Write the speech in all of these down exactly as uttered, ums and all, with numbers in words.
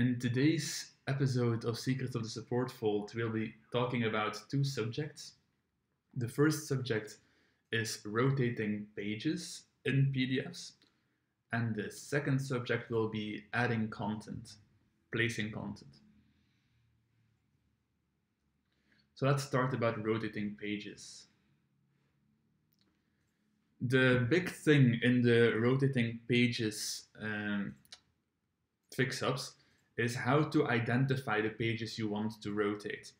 In today's episode of Secrets of the Support Vault, we'll be talking about two subjects. The first subject is rotating pages in P D Fs, and the second subject will be adding content, placing content. So let's start about rotating pages. The big thing in the rotating pages um, fix-ups is how to identify the pages you want to rotate.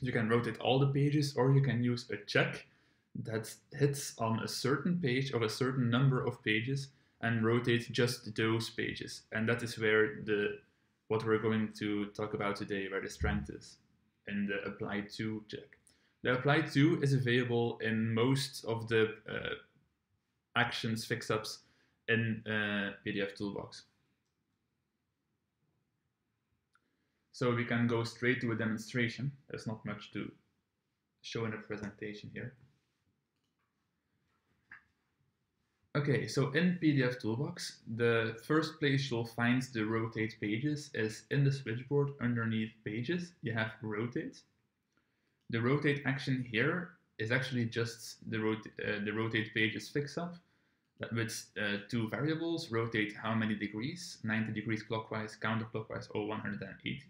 You can rotate all the pages, or you can use a check that hits on a certain page or a certain number of pages and rotates just those pages. And that is where the what we're going to talk about today, where the strength is, in the apply to check. The apply to is available in most of the uh, actions fix-ups in uh, pdfToolbox. So we can go straight to a demonstration. There's not much to show in a presentation here. Okay, so in pdfToolbox, the first place you'll find the rotate pages is in the switchboard underneath pages. You have rotate. The rotate action here is actually just the, rota uh, the rotate pages fix-up with uh, two variables, rotate how many degrees, ninety degrees clockwise, counterclockwise, or one hundred eighty.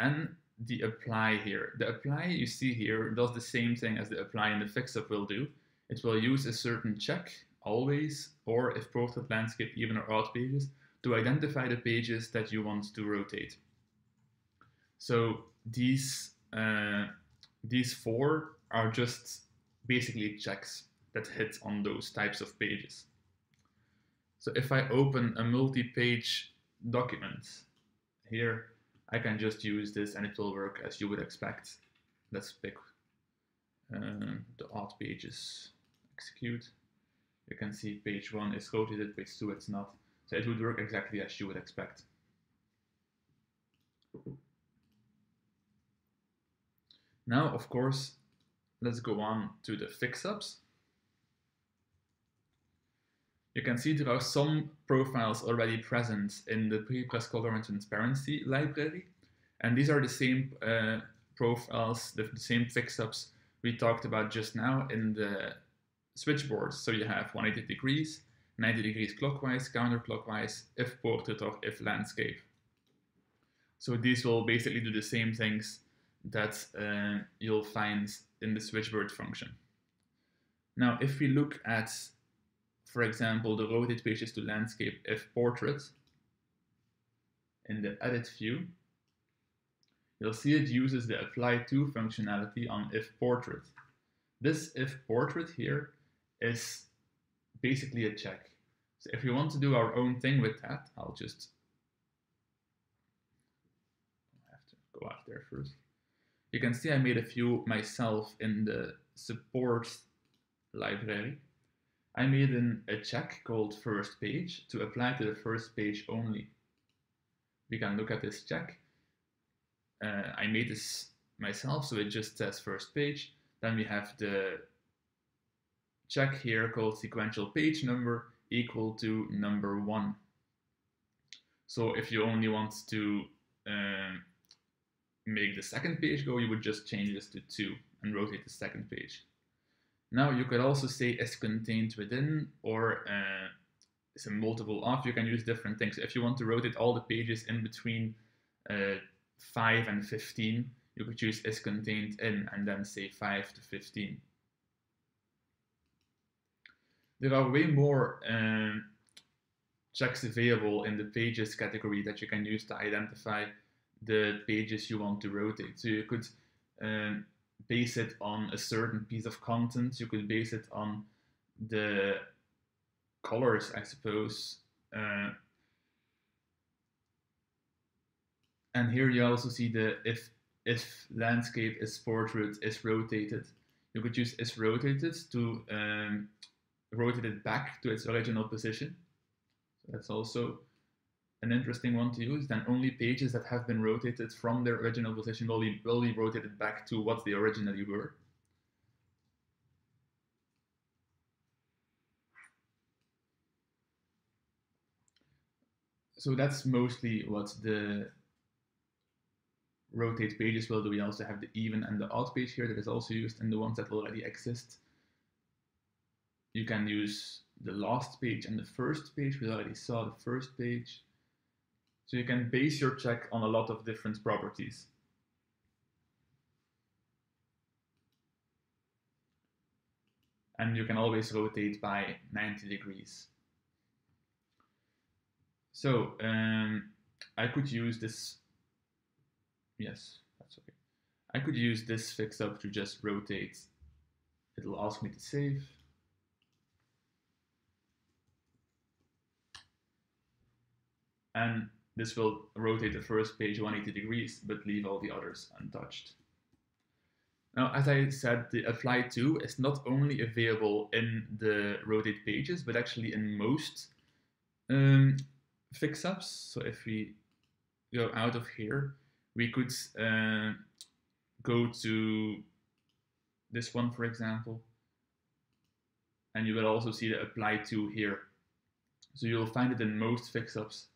And the apply here. The apply you see here does the same thing as the apply and the fix-up will do. It will use a certain check, always, or if portrait, landscape, even or odd pages, to identify the pages that you want to rotate. So these, uh, these four are just basically checks that hit on those types of pages. So if I open a multi-page document here, I can just use this and it will work as you would expect. Let's pick uh, the odd pages, execute. You can see page one is rotated, page two it's not. So it would work exactly as you would expect. Now, of course, let's go on to the fix-ups. You can see there are some profiles already present in the Prepress Color and Transparency library. And these are the same uh, profiles, the, the same fix-ups we talked about just now in the switchboards. So you have one hundred eighty degrees, ninety degrees clockwise, counterclockwise, if portrait or if landscape. So these will basically do the same things that uh, you'll find in the switchboard function. Now, if we look at, for example, the rotate pages to landscape if portrait, in the edit view, you'll see it uses the apply to functionality on if portrait. This if portrait here is basically a check. So if we want to do our own thing with that, I'll just have to go out there first. You can see I made a few myself in the support library. I made an, a check called first page to apply to the first page only. We can look at this check. Uh, I made this myself, so it just says first page. Then we have the check here called sequential page number equal to number one. So if you only want to uh, make the second page go, you would just change this to two and rotate the second page. Now you could also say is contained within or uh, is a multiple of. You can use different things. If you want to rotate all the pages in between uh, five and fifteen, you could choose is contained in and then say five to fifteen. There are way more uh, checks available in the pages category that you can use to identify the pages you want to rotate. So you could uh, base it on a certain piece of content. You could base it on the colors, I suppose. Uh, and here you also see the if if landscape is portrait is rotated. You could use is rotated to um, rotate it back to its original position. So that's also an interesting one to use. Then only pages that have been rotated from their original position will be, will be rotated back to what they originally were. so that's mostly what the rotate pages will do. We also have the even and the odd page here that is also used in the ones that already exist. You can use the last page and the first page. We already saw the first page. So you can base your check on a lot of different properties. And you can always rotate by ninety degrees. So um, I could use this. Yes, that's okay. I could use this fix up to just rotate. It'll ask me to save. And this will rotate the first page one hundred eighty degrees, but leave all the others untouched. Now, as I said, the apply to is not only available in the rotate pages, but actually in most um, fix-ups. So if we go out of here, we could uh, go to this one, for example, and you will also see the apply to here. So you'll find it in most fix-ups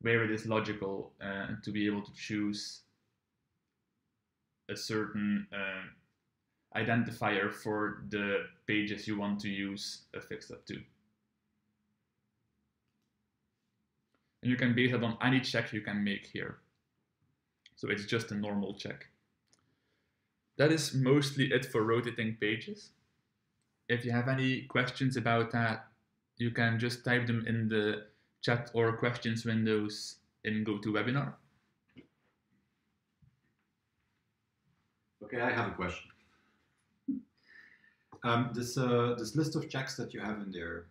where it is logical uh, to be able to choose a certain uh, identifier for the pages you want to use a fix-up to. And you can base it on any check you can make here. So it's just a normal check. That is mostly it for rotating pages. If you have any questions about that, you can just type them in the chat or questions windows in GoToWebinar. Okay, I have a question. Um, this, uh, this list of checks that you have in there,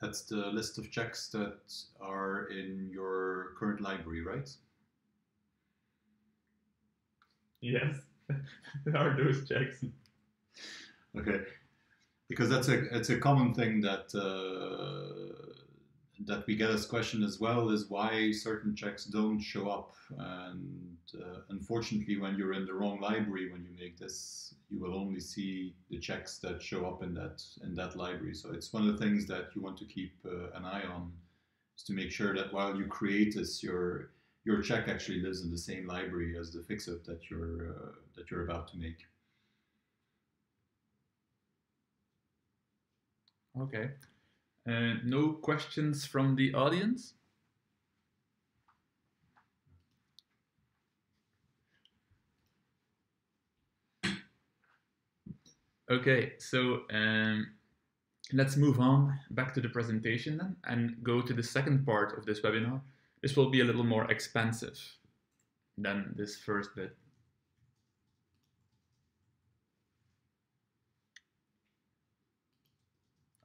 that's the list of checks that are in your current library, right? Yes, there are those checks. Okay, because that's a, it's a common thing that uh, that we get as question as well, is why certain checks don't show up. And uh, unfortunately, when you're in the wrong library, when you make this, you will only see the checks that show up in that in that library. So it's one of the things that you want to keep uh, an eye on, is to make sure that while you create this, your your check actually lives in the same library as the fix-up that you're uh, that you're about to make. Okay. Uh, no questions from the audience? Okay, so um, let's move on back to the presentation then and go to the second part of this webinar. This will be a little more expansive than this first bit.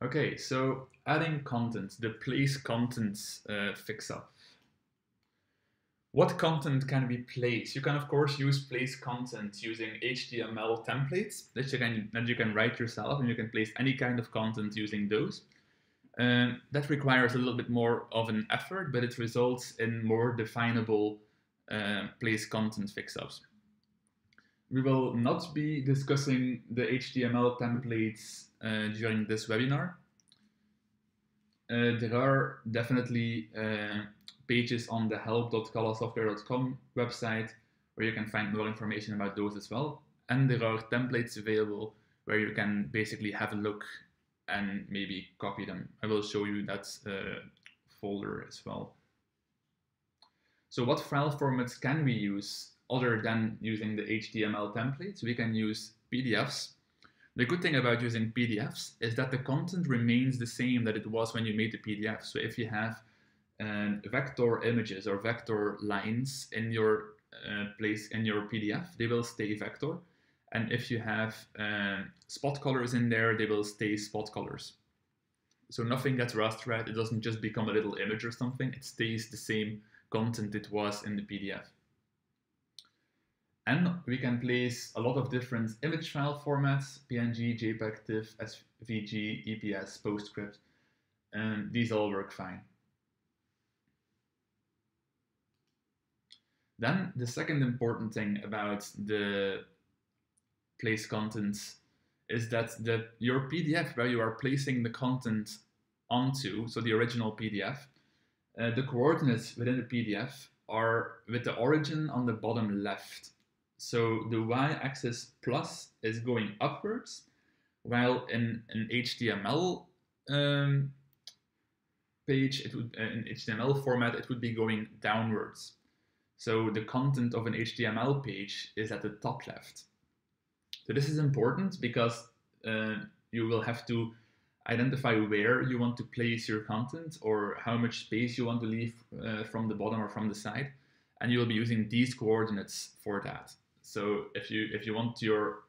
Okay, so adding content, the place contents uh, fix-up. What content can we place? You can of course use place content using H T M L templates that you can that you can write yourself, and you can place any kind of content using those. Um, that requires a little bit more of an effort, but it results in more definable uh, place content fix-ups. We will not be discussing the H T M L templates uh, during this webinar. Uh, there are definitely uh, pages on the help dot callassoftware dot com website where you can find more information about those as well. And there are templates available where you can basically have a look and maybe copy them. I will show you that uh, folder as well. So what file formats can we use? Other than using the H T M L templates, we can use P D Fs. The good thing about using P D Fs is that the content remains the same that it was when you made the P D F. So if you have um, vector images or vector lines in your uh, place in your P D F, they will stay vector. And if you have uh, spot colors in there, they will stay spot colors. So nothing gets rasterized. It doesn't just become a little image or something. It stays the same content it was in the P D F. And we can place a lot of different image file formats, P N G, JPEG, TIFF, S V G, E P S, PostScript, and these all work fine. Then the second important thing about the place contents is that the, your P D F where you are placing the content onto, so the original P D F, Uh, the coordinates within the P D F are with the origin on the bottom left. So the y-axis plus is going upwards, while in an H T M L um, page, it would, in H T M L format, it would be going downwards. So the content of an H T M L page is at the top left. So this is important because uh, you will have to identify where you want to place your content or how much space you want to leave uh, from the bottom or from the side. And you will be using these coordinates for that. So if you, if you want your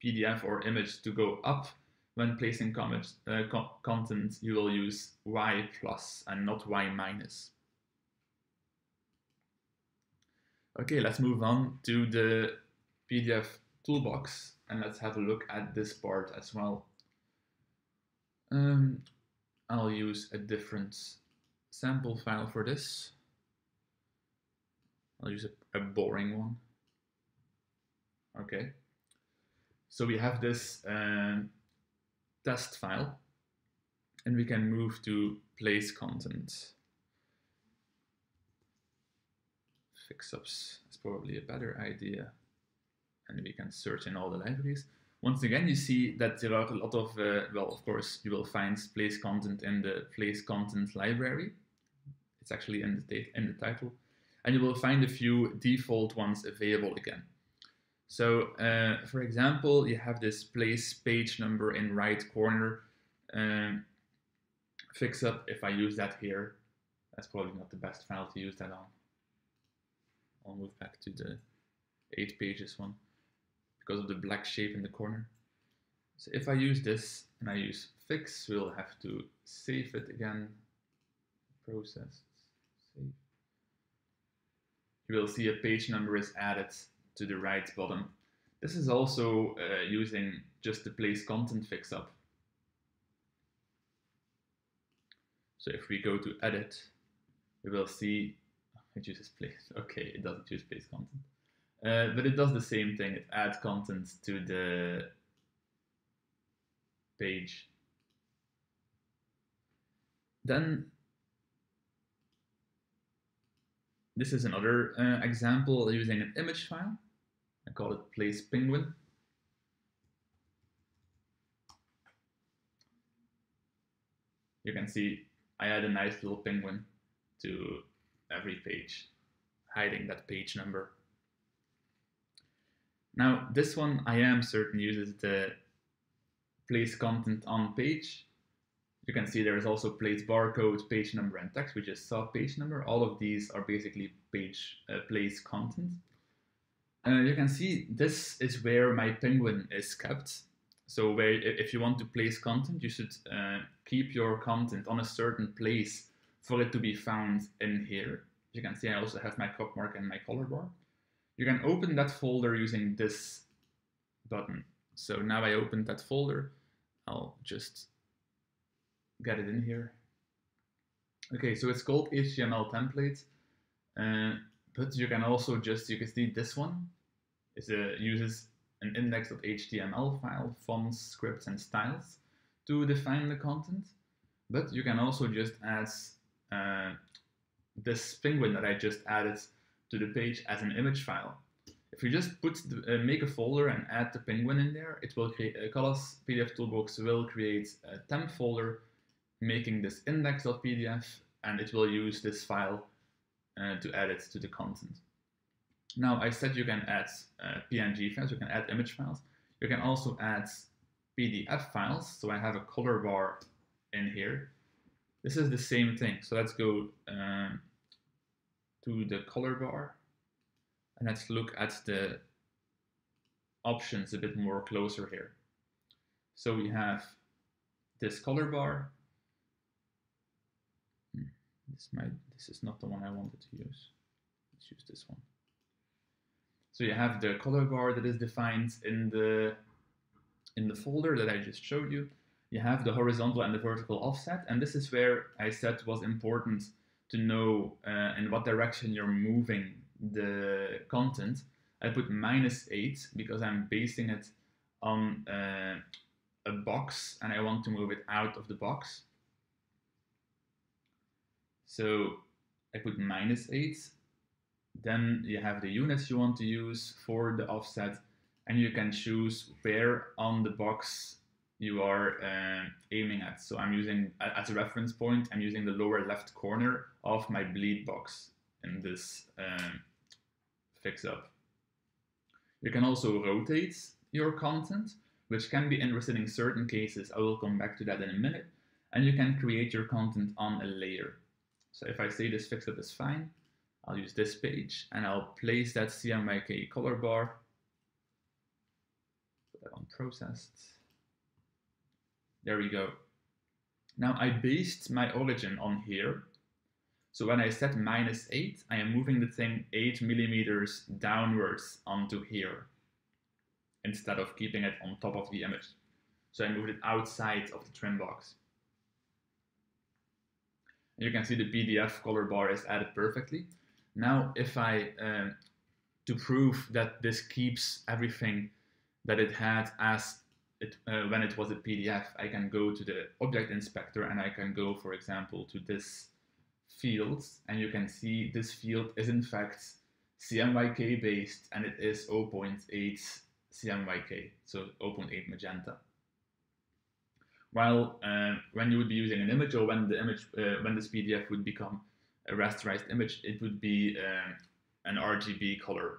P D F or image to go up when placing comments, uh, co content, you will use Y plus and not Y minus. Okay, let's move on to the P D F toolbox and let's have a look at this part as well. Um, I'll use a different sample file for this. I'll use a, a boring one. Okay. So we have this uh, test file and we can move to place content. Fix-ups is probably a better idea. And we can search in all the libraries. Once again, you see that there are a lot of, uh, well, of course, you will find place content in the place content library. It's actually in the, in the title. And you will find a few default ones available again. So, uh, for example, you have this place page number in right corner. Um, fix up, if I use that here, that's probably not the best file to use that on. I'll move back to the eight pages one, because of the black shape in the corner. So if I use this and I use fix, we'll have to save it again, process, save. You will see a page number is added to the right bottom. This is also uh, using just the place content fix up. So if we go to edit, we will see it uses place. Okay, it doesn't use place content. Uh, but it does the same thing, it adds content to the page. Then, this is another uh, example using an image file. I call it place penguin. You can see I add a nice little penguin to every page, hiding that page number. Now, this one I am certain uses the place content on page. You can see there is also place barcode, page number, and text. We just saw page number. All of these are basically page uh, place content. Uh, you can see this is where my penguin is kept. So where, if you want to place content, you should uh, keep your content on a certain place for it to be found in here. You can see I also have my cup mark and my color bar. You can open that folder using this button. So now I open that folder. I'll just get it in here. Okay, so it's called H T M L template, uh, but you can also just, you can see this one. It uses an index.html file, fonts, scripts, and styles to define the content. But you can also just add uh, this penguin that I just added to the page as an image file. If you just put the, uh, make a folder and add the penguin in there, it will create uh, Callas P D F Toolbox will create a temp folder, making this index.pdf, and it will use this file uh, to add it to the content. Now I said you can add uh, P N G files, you can add image files, you can also add P D F files. So I have a color bar in here. This is the same thing. So let's go Um, to the color bar, and let's look at the options a bit more closer here. So we have this color bar. Hmm, this might, this is not the one I wanted to use. Let's use this one. So you have the color bar that is defined in the in the folder that I just showed you. You have the horizontal and the vertical offset, and this is where I said was important to know uh, in what direction you're moving the content. I put minus eight because I'm basing it on uh, a box and I want to move it out of the box. So I put minus eight. Then you have the units you want to use for the offset, and you can choose where on the box you are uh, aiming at. So I'm using, as a reference point, I'm using the lower left corner of my bleed box in this uh, fix up. You can also rotate your content, which can be interesting in certain cases. I will come back to that in a minute. And you can create your content on a layer. So if I say this fix up is fine, I'll use this page and I'll place that C M Y K color bar. Put that on processed. There we go. Now I based my origin on here. So when I set minus eight, I am moving the thing eight millimeters downwards onto here instead of keeping it on top of the image. So I moved it outside of the trim box. You can see the P D F color bar is added perfectly. Now, if I, uh, to prove that this keeps everything that it had as it, uh, when it was a P D F, I can go to the object inspector and I can go, for example, to this field, and you can see this field is in fact C M Y K based and it is zero point eight C M Y K, so zero point eight magenta. While uh, when you would be using an image, or when the image, uh, when this P D F would become a rasterized image, it would be uh, an R G B color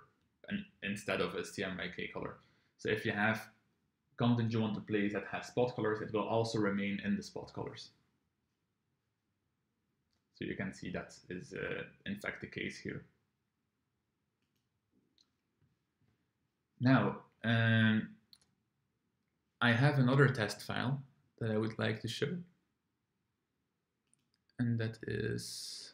and instead of a C M Y K color. So if you have content you want to place that has spot colors, it will also remain in the spot colors. So you can see that is uh, in fact the case here. Now, um, I have another test file that I would like to show, and that is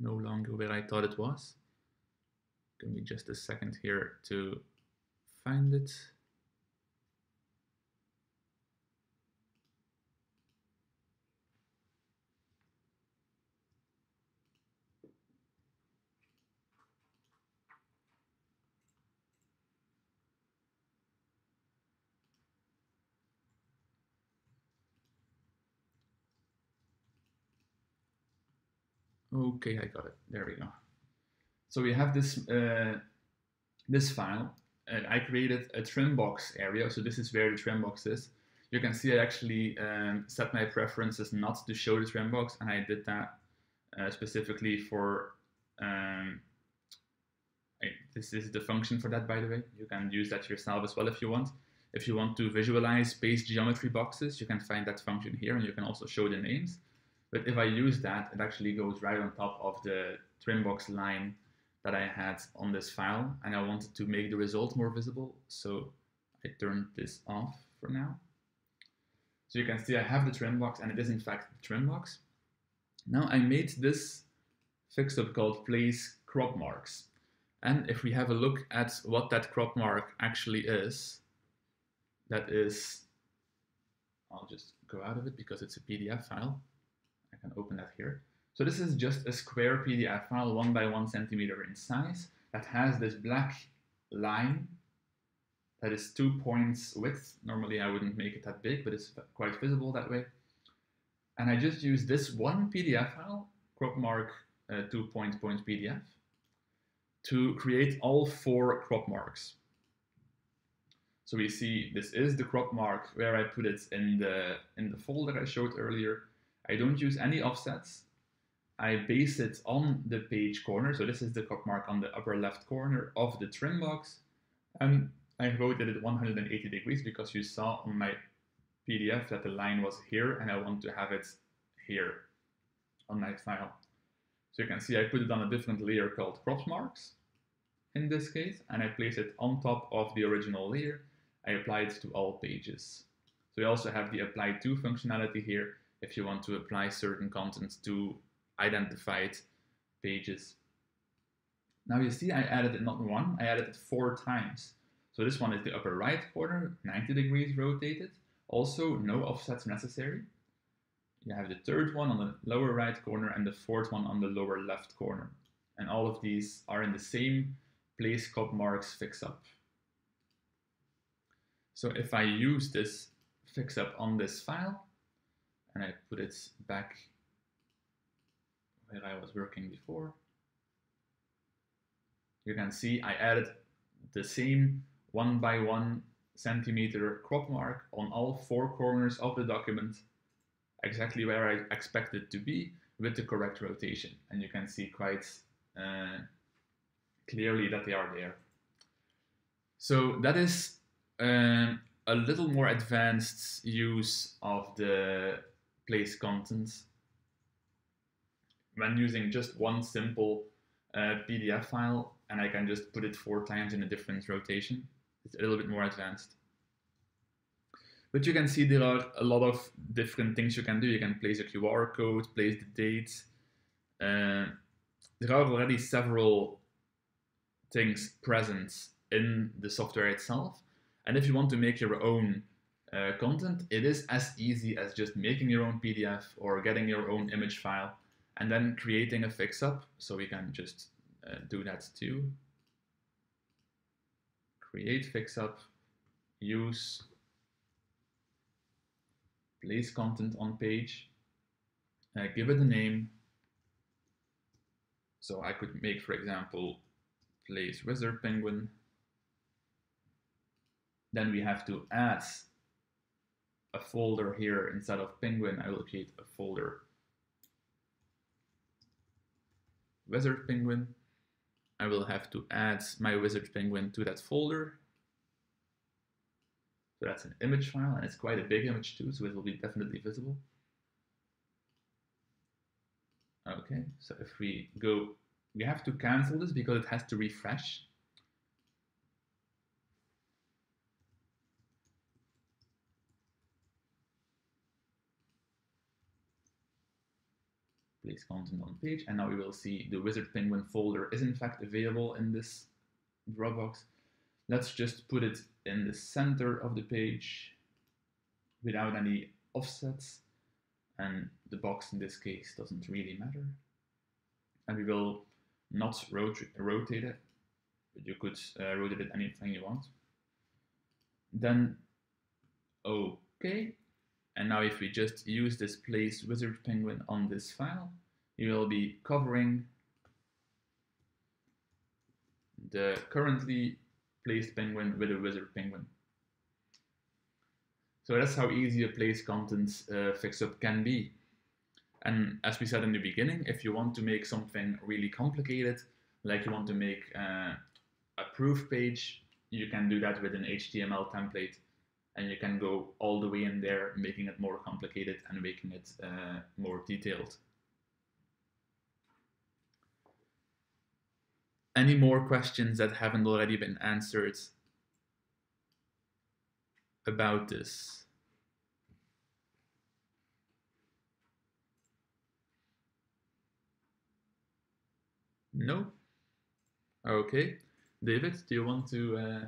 no longer where I thought it was. Give me just a second here to find it. Okay, I got it. There we go. So we have this uh, this file, and I created a trim box area. So this is where the trim box is. You can see I actually um, set my preferences not to show the trim box, and I did that uh, specifically for. Um, I, this is the function for that, by the way. You can use that yourself as well if you want. If you want to visualize space geometry boxes, you can find that function here, and you can also show the names. But if I use that, it actually goes right on top of the trim box line that I had on this file, and I wanted to make the result more visible, so I turned this off for now. So you can see I have the trim box, and it is in fact the trim box. Now I made this fixup called place crop marks, and if we have a look at what that crop mark actually is, that is, I'll just go out of it because it's a P D F file. I can open that here. So this is just a square P D F file, one by one centimeter in size, that has this black line that is two points width. Normally I wouldn't make it that big, but it's quite visible that way. And I just use this one P D F file, crop mark uh, two point point P D F, to create all four crop marks. So we see this is the crop mark where I put it in the in the folder I showed earlier. I don't use any offsets. I base it on the page corner. So this is the crop mark on the upper left corner of the trim box. And I rotated it one hundred eighty degrees because you saw on my P D F that the line was here and I want to have it here on my file. So you can see I put it on a different layer called crop marks in this case, and I place it on top of the original layer. I apply it to all pages. So we also have the apply to functionality here, if you want to apply certain content to identified pages. Now you see I added it not one, I added it four times. So this one is the upper right corner, ninety degrees rotated. Also no offsets necessary. You have the third one on the lower right corner and the fourth one on the lower left corner. And all of these are in the same place crop marks fix up. So if I use this fixup on this file and I put it back where I was working before, you can see I added the same one by one centimeter crop mark on all four corners of the document, exactly where I expect it to be with the correct rotation. And you can see quite uh, clearly that they are there. So that is um, a little more advanced use of the place content when using just one simple uh, P D F file, and I can just put it four times in a different rotation. It's a little bit more advanced. But you can see there are a lot of different things you can do. You can place a Q R code, place the date. Uh, there are already several things present in the software itself. And if you want to make your own uh, content, it is as easy as just making your own P D F or getting your own image file and then creating a fix-up. So we can just uh, do that too. Create fix-up, use place content on page, uh, give it a name. So I could make, for example, place wizard penguin. Then we have to add a folder here. Instead of penguin, I will create a folder wizard penguin. I will have to add my wizard penguin to that folder. So that's an image file, and it's quite a big image too, so it will be definitely visible. Okay, so if we go, we have to cancel this because it has to refresh. Place content on page, and now we will see the wizard penguin folder is in fact available in this Dropbox. Let's just put it in the center of the page without any offsets, and the box in this case doesn't really matter. And we will not rot rotate it, but you could uh, rotate it anything you want. Then okay, and now if we just use this place wizard penguin on this file, you will be covering the currently placed penguin with a wizard penguin. So that's how easy a place content uh, fix-up can be. And as we said in the beginning, if you want to make something really complicated, like you want to make uh, a proof page, you can do that with an H T M L template, and you can go all the way in there, making it more complicated and making it uh, more detailed. Any more questions that haven't already been answered about this? No? Okay. David, do you want to uh,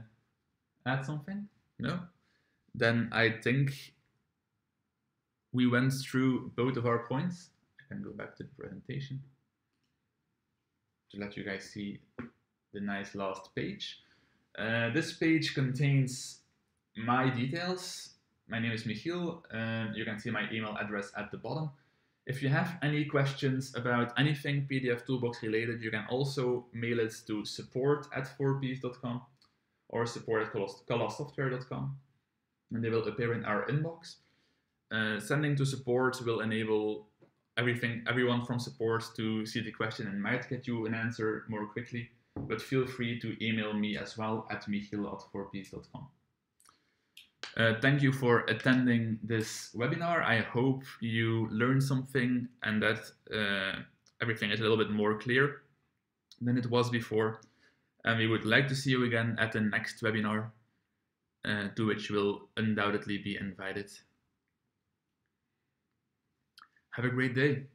add something? No? Then I think we went through both of our points. I can go back to the presentation to let you guys see the nice last page. Uh, this page contains my details. My name is Michiel, and you can see my email address at the bottom. If you have any questions about anything P D F Toolbox related, you can also mail it to support at fourpees dot com or support at colorsoftware dot com, and they will appear in our inbox. Uh, sending to support will enable Everything, everyone from support to see the question and might get you an answer more quickly, but feel free to email me as well at michiel at fourpees dot com. Uh, thank you for attending this webinar. I hope you learned something and that uh, everything is a little bit more clear than it was before. And we would like to see you again at the next webinar, uh, to which you will undoubtedly be invited. Have a great day.